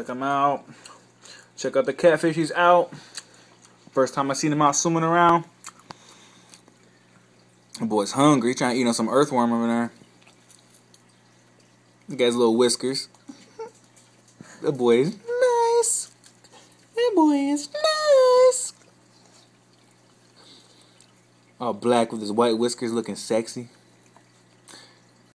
Check him out. Check out the catfish. He's out. First time I seen him out swimming around. The boy's hungry. He's trying to eat on some earthworm over there. The guy's little whiskers. The boy is nice. That boy is nice. All black with his white whiskers, looking sexy.